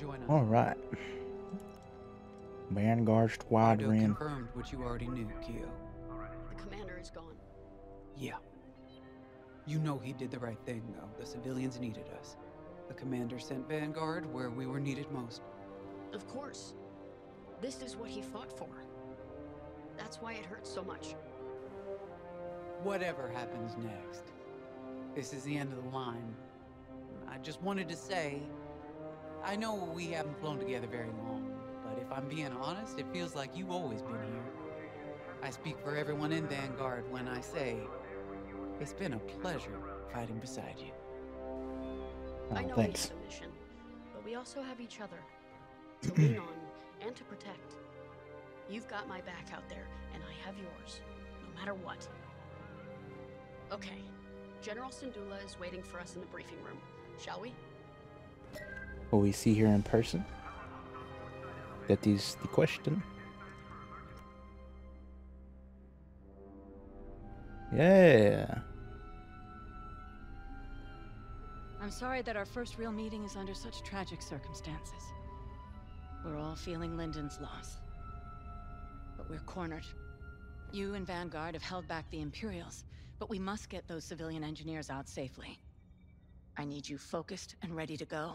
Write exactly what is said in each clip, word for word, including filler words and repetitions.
join us. All right. Vanguard Squadron. Ardo confirmed what you already knew, Keo. The commander is gone. Yeah. You know he did the right thing, though. The civilians needed us. The commander sent Vanguard where we were needed most. Of course. This is what he fought for. That's why it hurts so much. Whatever happens next, this is the end of the line. I just wanted to say, I know we haven't flown together very long, but if I'm being honest, it feels like you've always been here. I speak for everyone in Vanguard when I say, it's been a pleasure fighting beside you. Oh, I know we have a mission, but we also have each other to lean on and to protect. You've got my back out there, and I have yours, no matter what. Okay, General Syndulla is waiting for us in the briefing room. Shall we? Will we see her in person? That is the question. Yeah. I'm sorry that our first real meeting is under such tragic circumstances. We're all feeling Lindon's loss. But we're cornered. You and Vanguard have held back the Imperials, but we must get those civilian engineers out safely. I need you focused and ready to go.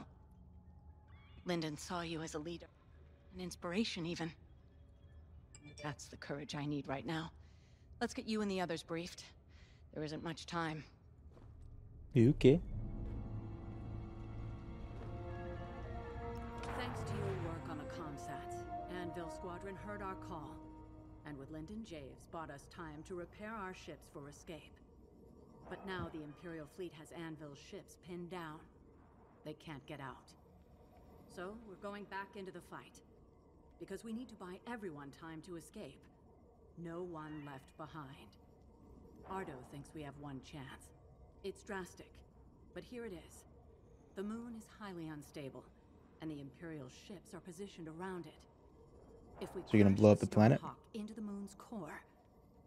Lindon saw you as a leader, an inspiration even. That's the courage I need right now. Let's get you and the others briefed. There isn't much time. Okay. Thanks to your work on the comsats, Anvil Squadron heard our call, and with Lindon Javes bought us time to repair our ships for escape. But now the Imperial fleet has Anvil's ships pinned down. They can't get out. So we're going back into the fight, because we need to buy everyone time to escape. No one left behind. Ardo thinks we have one chance. It's drastic, but here it is. The moon is highly unstable, and the Imperial ships are positioned around it. If we so you're gonna blow up the planet into the moon's core,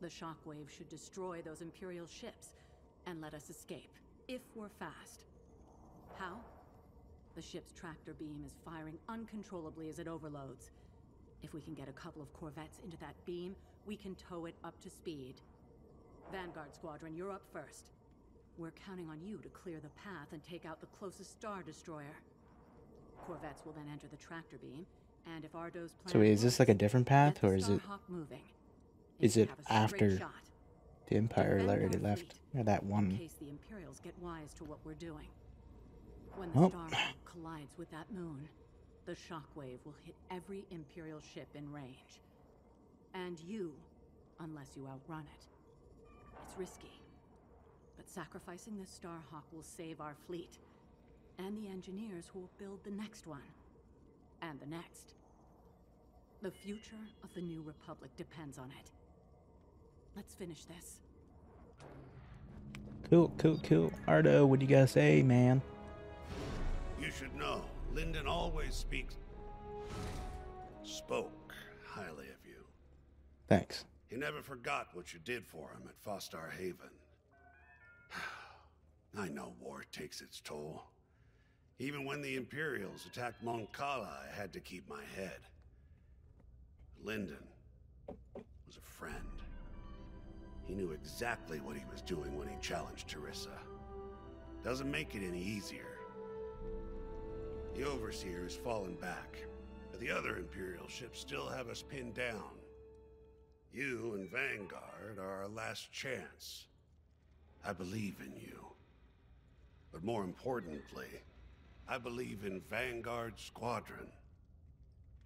the shockwave should destroy those Imperial ships and let us escape if we're fast. How? The ship's tractor beam is firing uncontrollably as it overloads. If we can get a couple of corvettes into that beam, we can tow it up to speed. Vanguard Squadron, you're up first. We're counting on you to clear the path and take out the closest Star Destroyer. Corvettes will then enter the tractor beam, and if Ardo's plan... So wait, is this like a different path, or is it... Is it after the Empire already left? Or that one? In case the Imperials get wise to what we're doing. When the Starhawk collides with that moon, the shockwave will hit every Imperial ship in range. And you, unless you outrun it. It's risky, but sacrificing the Starhawk will save our fleet, and the engineers who will build the next one, and the next. The future of the New Republic depends on it. Let's finish this. Cool, cool, cool. Ardo, what do you guys say, man? You should know, Lindon always speaks... spoke highly of you. Thanks. He never forgot what you did for him at Fostar Haven. I know war takes its toll. Even when the Imperials attacked Moncala, I had to keep my head. Lindon was a friend. He knew exactly what he was doing when he challenged Teresa. Doesn't make it any easier. The Overseer has fallen back, but the other Imperial ships still have us pinned down. You and Vanguard are our last chance. I believe in you. But more importantly, I believe in Vanguard Squadron.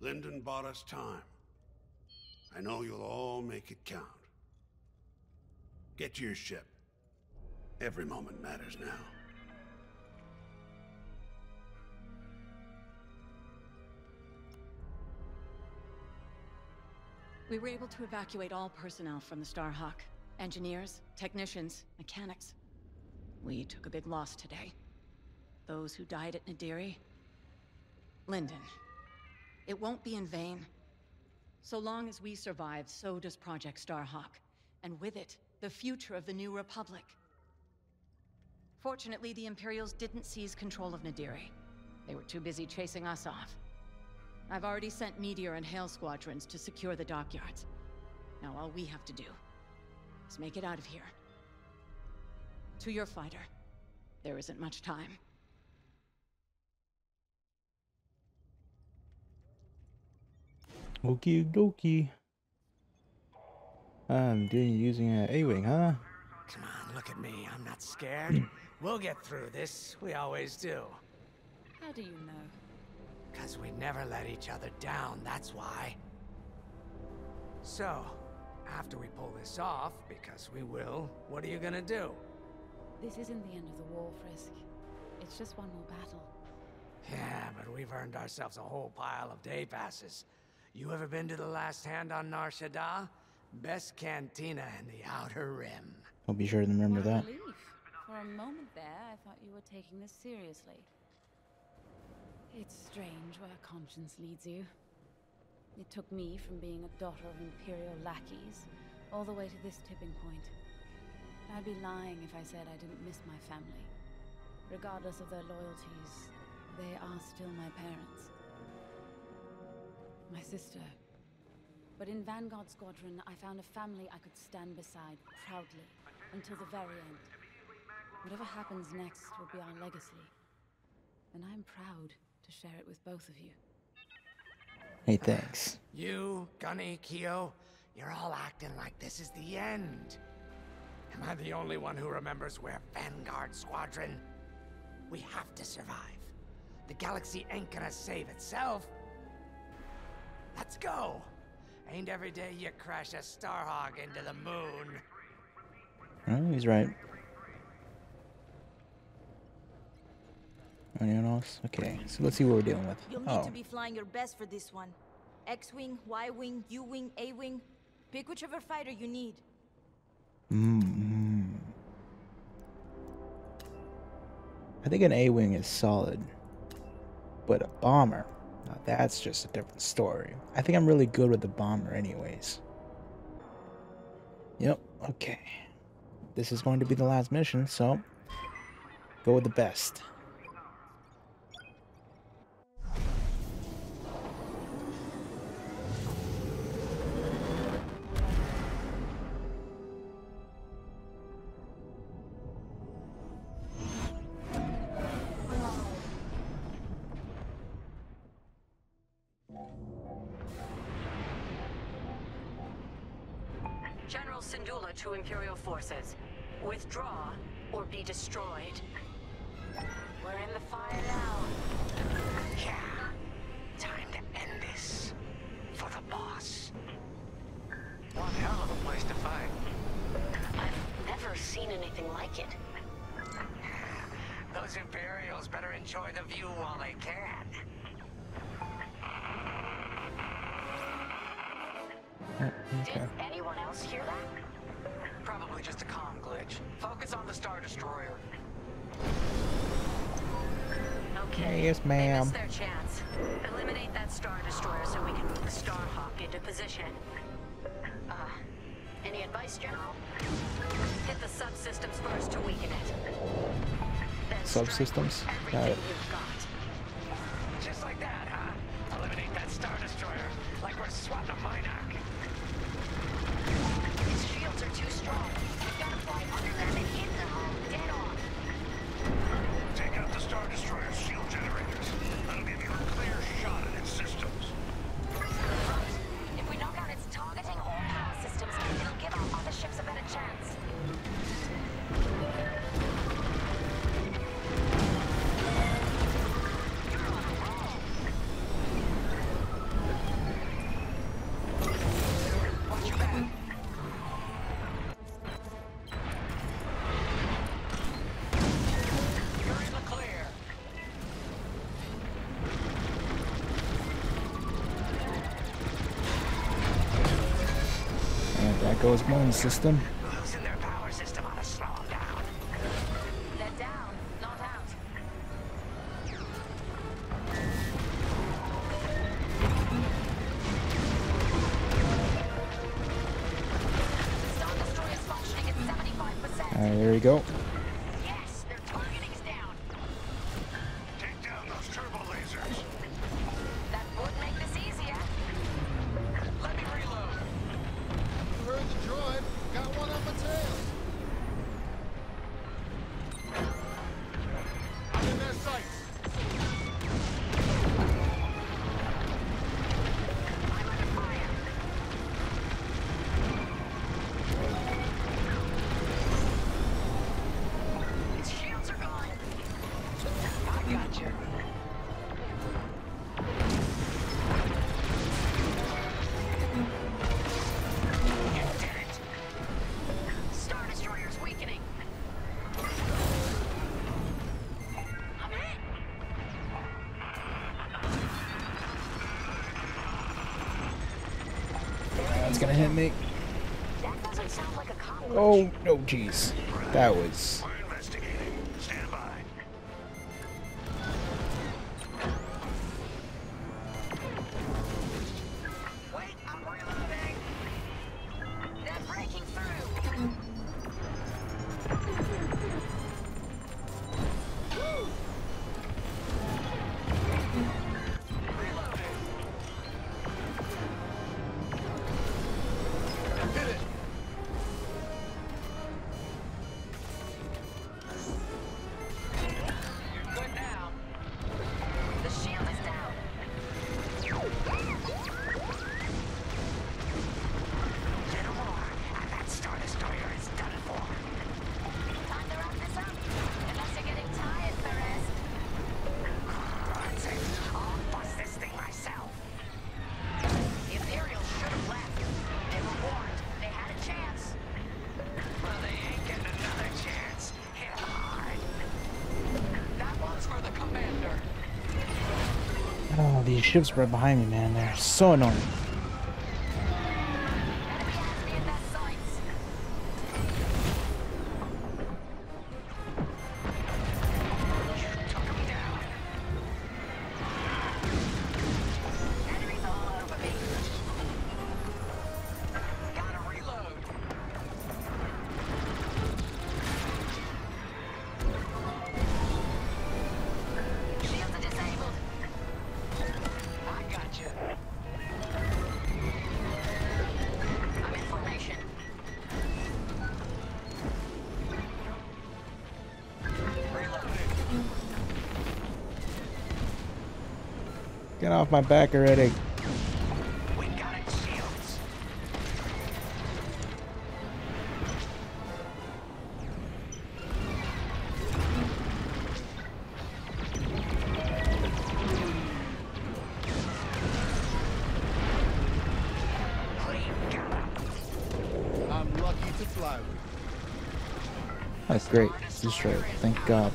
Lindon bought us time. I know you'll all make it count. Get to your ship. Every moment matters now. We were able to evacuate all personnel from the Starhawk. Engineers, technicians, mechanics. We took a big loss today. Those who died at Nadiri. Lindon. It won't be in vain. So long as we survive, so does Project Starhawk. And with it, the future of the New Republic. Fortunately, the Imperials didn't seize control of Nadiri. They were too busy chasing us off. I've already sent Meteor and Hail squadrons to secure the dockyards. Now all we have to do is make it out of here. To your fighter. There isn't much time. Okie dokie. I'm doing using an A-wing, huh? Come on, look at me. I'm not scared. We'll get through this. We always do. How do you know? Because we never let each other down, that's why. So, after we pull this off, because we will, what are you gonna do? This isn't the end of the war, Frisk. It's just one more battle. Yeah, but we've earned ourselves a whole pile of day passes. You ever been to the Last Hand on Nar Shadda? Best cantina in the Outer Rim. I'll be sure to remember what that. Relief. For a moment there, I thought you were taking this seriously. It's strange where conscience leads you. It took me from being a daughter of Imperial lackeys all the way to this tipping point. I'd be lying if I said I didn't miss my family. Regardless of their loyalties, they are still my parents. My sister. But in Vanguard Squadron, I found a family I could stand beside proudly until the very end. Whatever happens next will be our legacy. And I'm proud to share it with both of you. Hey, thanks. You, Gunny, Keo, you're all acting like this is the end. Am I the only one who remembers we're Vanguard Squadron? We have to survive. The galaxy ain't gonna save itself. Let's go! Ain't every day you crash a Starhawk into the moon. Oh, he's right. Anyone else? Okay, so let's see what we're dealing with. You'll need oh. to be flying your best for this one. X-wing, Y-wing, U-wing, A-wing. Pick whichever fighter you need. Mm-hmm. I think an A-wing is solid, but a bomber, now that's just a different story. I think I'm really good with the bomber anyways. Yep, okay. This is going to be the last mission, so go with the best. General Syndulla to Imperial forces. Withdraw or be destroyed. We're in the fire now. Yeah. Time to end this. For the boss. One hell of a place to fight. I've never seen anything like it. Those Imperials better enjoy the view while they can. Okay. Did anyone else hear that? Probably just a comm glitch. Focus on the Star Destroyer. Okay. Yes, ma'am. They missed their chance. Eliminate that Star Destroyer so we can move the Starhawk into position. Uh, any advice, General? Hit the subsystems first to weaken it. Then subsystems? Got it. You've got. Just like that, huh? Eliminate that Star Destroyer. Like we're swatting a Minoc. His shields are too strong. We've got to fly under them and hit the hull dead on. Take out the Star Destroyer's shield generators. That'll give you a clear shot at its systems. If we knock out its targeting or power systems, it'll give our other ships a better chance. Goes my own system. Losing their power system on a slow down. Let down, not out. Star Destroyer is functioning at seventy-five percent. Alright, there we go. Yes, their targeting is down. Take down those turbo lasers. That would make gonna hit me. Oh no, jeez, that was. These ships right behind me, man. They're so annoying. Get off my back already. We got it, shields. I'm lucky to fly with you. That's great. Just right. Thank God.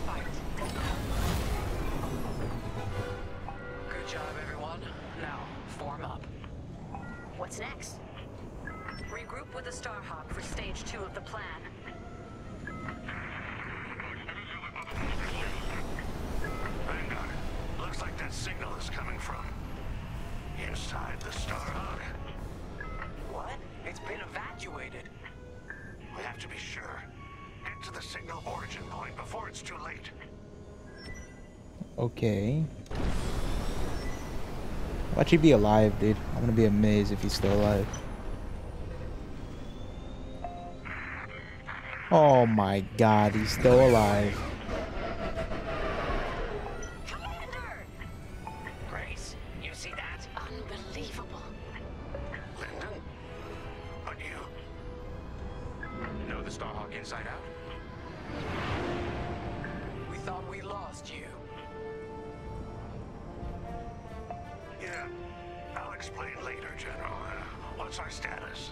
Watch you be alive, dude. I'm gonna be amazed if he's still alive. Oh my God, he's still alive. Commander! Grace, you see that? Unbelievable. Lindon? But you know the Starhawk inside out? We thought we lost you. Yeah, I'll explain later, General. Uh, what's our status?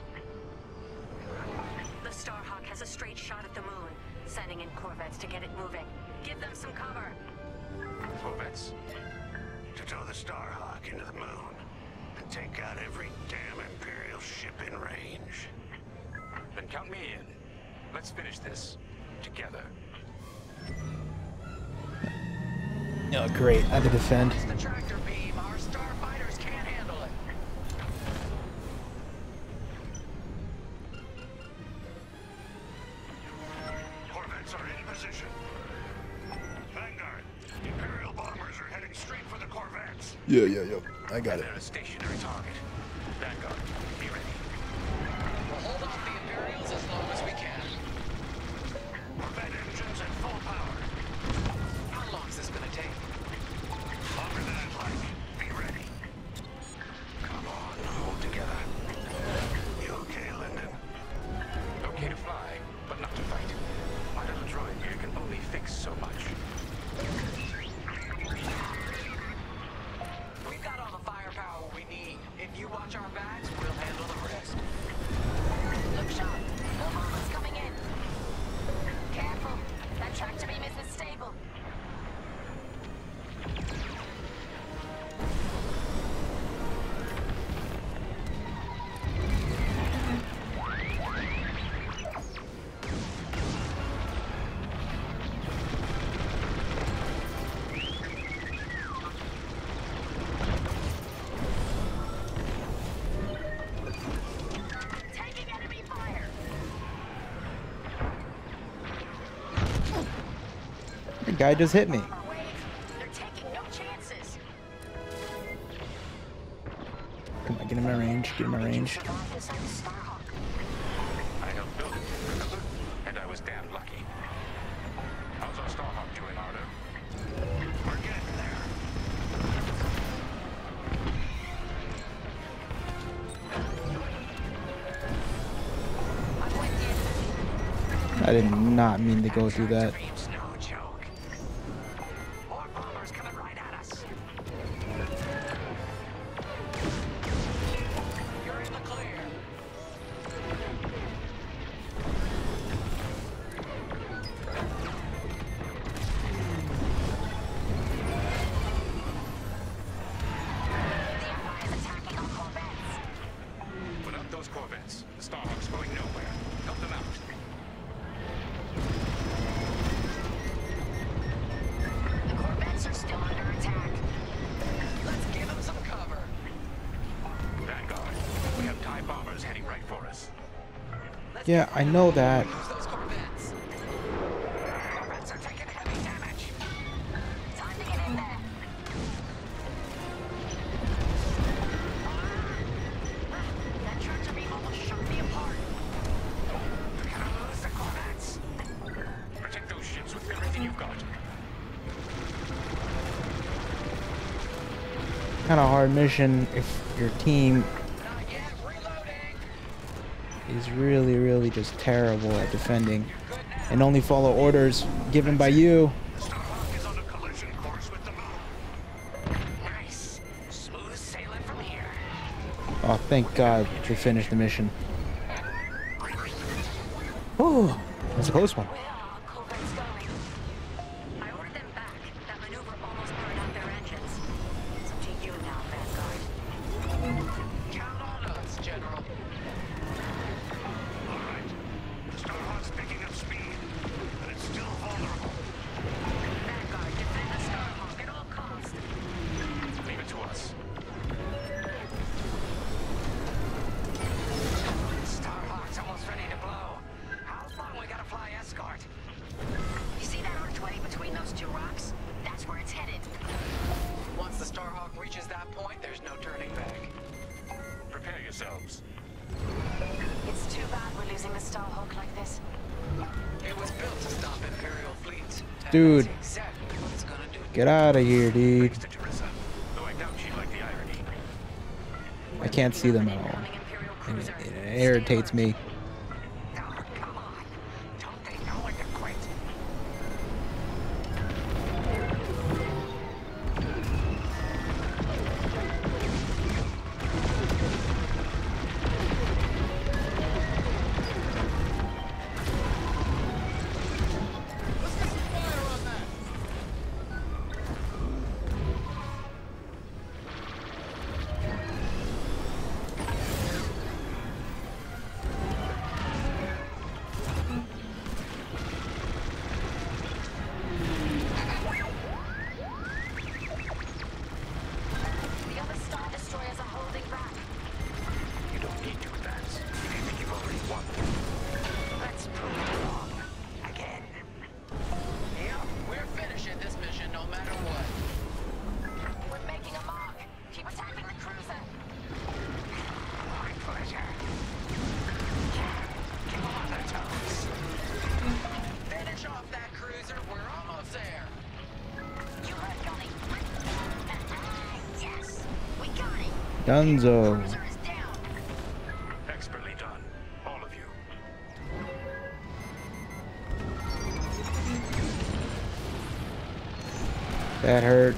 The Starhawk has a straight shot at the moon. Sending in corvettes to get it moving. Give them some cover. Corvettes? To tow the Starhawk into the moon and take out every damn Imperial ship in range. Then count me in. Let's finish this together. Oh, great. I have to defend. It's the tractor beam. Our starfighters can't handle it. Corvettes are in position. Vanguard, Imperial bombers are heading straight for the corvettes. Yeah, yeah, yeah. I got and it. They're a stationary target. Vanguard, be ready. We'll hold off the Imperials as long as we can. Corvette engines at full power. How long is this gonna take? Longer than I'd like. Be ready. Come on, hold together. You okay, Lindon? Okay to fly, but not to fight. My little droid here can only fix so much. We've got all the firepower we need. If you guy just hit me. Come on, get him in range. Get him in range. I helped build it, and I was damn lucky. How's our Starhawk doing, Ardo? We're getting there. I did not mean to go through that. Yeah, I know that. Kind of hard mission if your team is really, really just terrible at defending and only follow orders given by you. Starhawk is on a collision course with the moon. Nice. Smooth sailing from here. Oh, thank God we finished the mission. Oh, that's a close one. I ordered them back. That maneuver almost burned out their engines. It's up to you now, Vanguard. Count on us, General. Dude, get out of here, dude. I can't see them at all. And it, it irritates me. Dunzo. Expertly done, all of you. That hurt.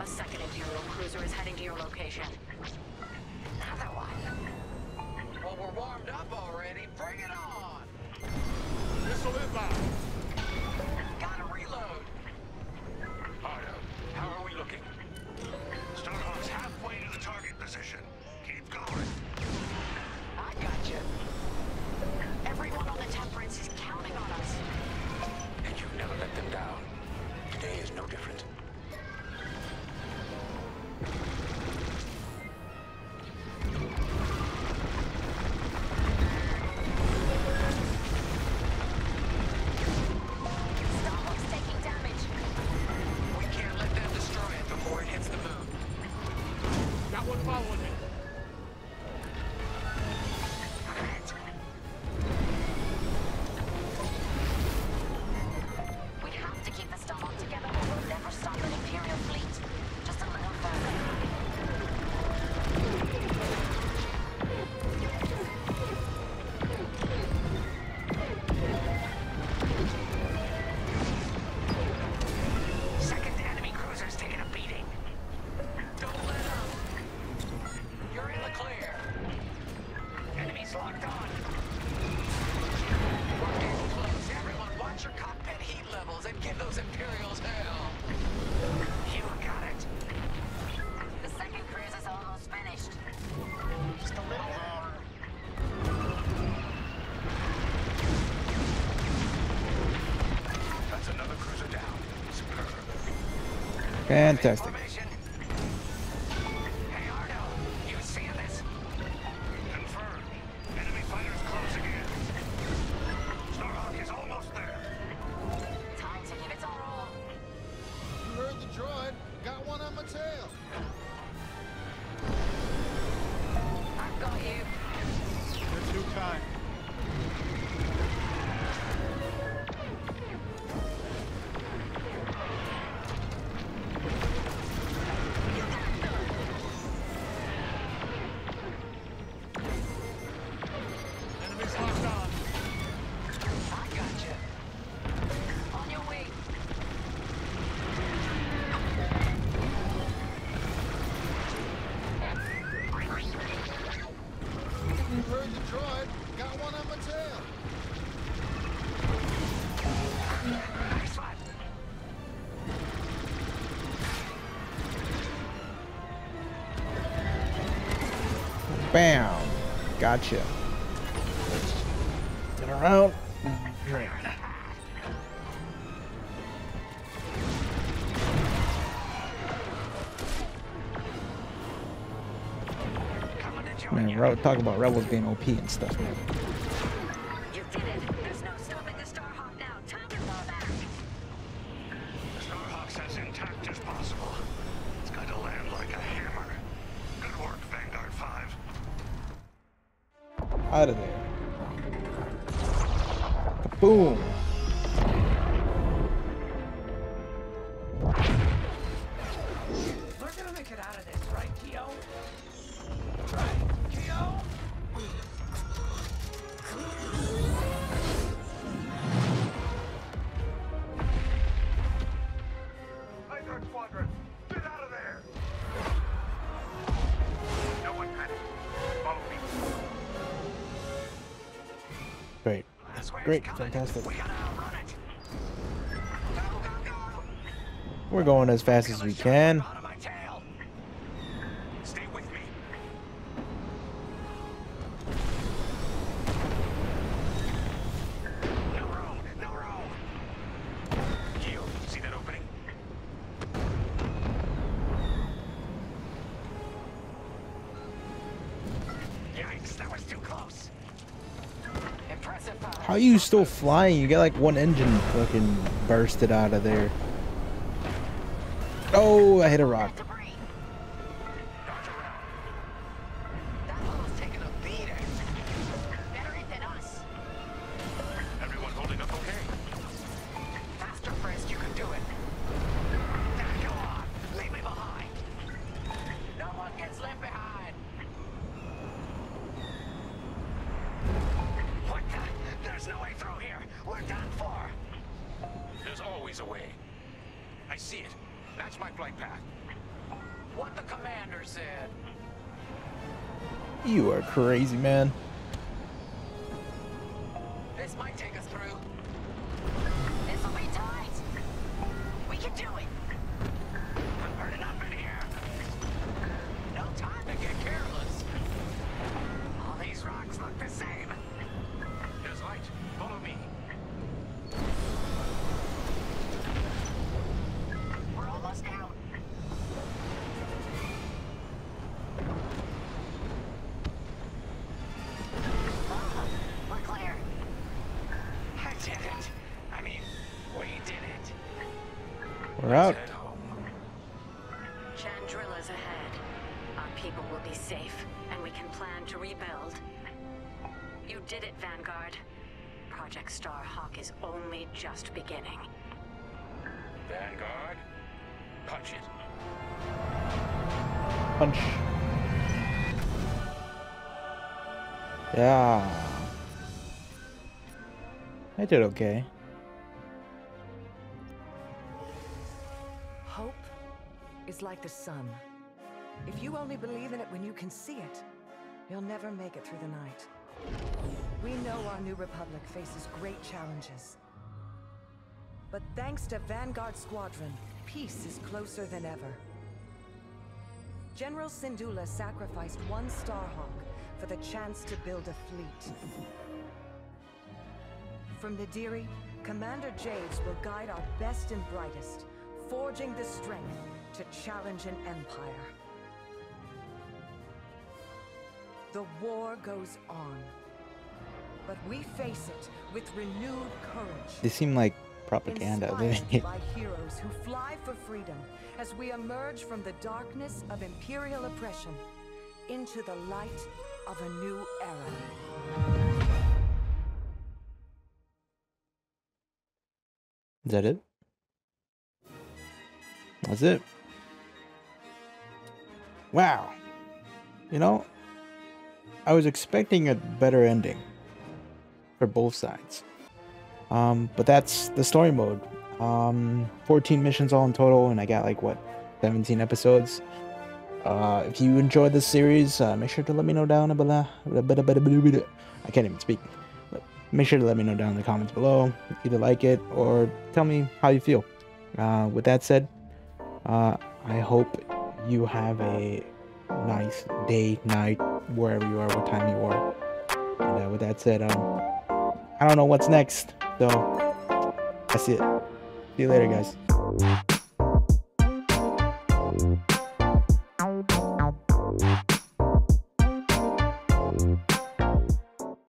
A second Imperial cruiser is heading to your location. Another one. Well, we're warmed up already. Bring it on. Missile inbound. Gotta reload. Ardo, how are we looking? Starhawk's halfway to the target position. Keep going. I got you. Everyone on the Temperance is counting on us. And you've never let them down. Today is no different. Fantastic. Bam! Gotcha. Let's turn around. Great. Man, talk about rebels being O P and stuff, man. You did it. There's no stopping the Starhawk now. Time to fall back. The Starhawk's as intact as possible. It's going to land like a hammer. Good work, Vanguard five. Out of there. Boom. We're gonna make it out of this, right, Keo? Right, Keo? Vanguard Squadron, get out of there! No one panic. Follow me. Great. Great. Fantastic. We're going as fast as we can. Stay with me. No road, no road. You see that opening? Yikes, that was too close. How are you still flying? You got like one engine fucking bursted out of there. Oh, I hit a rock. Everyone holding up okay? Faster, Frisk, you can do it. Now go on. Leave me behind. No one gets left behind. What the? There's no way through here. We're done for. There's always a way. I see it. That's my flight path. What the commander said. You are crazy, man. This might take us through. This will be tight. We can do it. I've heard enough in here. No time to get careless. All these rocks look the same. There's light. Follow me. We're almost out. Ah, we're clear. I did it. I mean, we did it. We're out. Let's head home. Chandrilla's ahead. Our people will be safe, and we can plan to rebuild. You did it, Vanguard. Project Starhawk is only just beginning. Vanguard, punch it. Punch. Yeah. I did okay. Hope is like the sun. If you only believe in it when you can see it, you'll never make it through the night. We know our new republic faces great challenges. But thanks to Vanguard Squadron, peace is closer than ever. General Syndulla sacrificed one Starhawk for the chance to build a fleet. From Nadiri, Commander Javes will guide our best and brightest, forging the strength to challenge an empire. The war goes on, but we face it with renewed courage. They seem like propaganda. Inspired by heroes who fly for freedom as we emerge from the darkness of imperial oppression into the light of a new era. Is that it? That's it. Wow. You know, I was expecting a better ending for both sides, um, but that's the story mode. Um, fourteen missions all in total, and I got like what, seventeen episodes. Uh, if you enjoyed this series, uh, make sure to let me know down below. I can't even speak. Make sure to let me know down in the comments below if you like it, or tell me how you feel. Uh, with that said, uh, I hope you have a nice day, night, wherever you are, what time you are. And uh, with that said, um, I don't know what's next, so that's it. See you later, guys.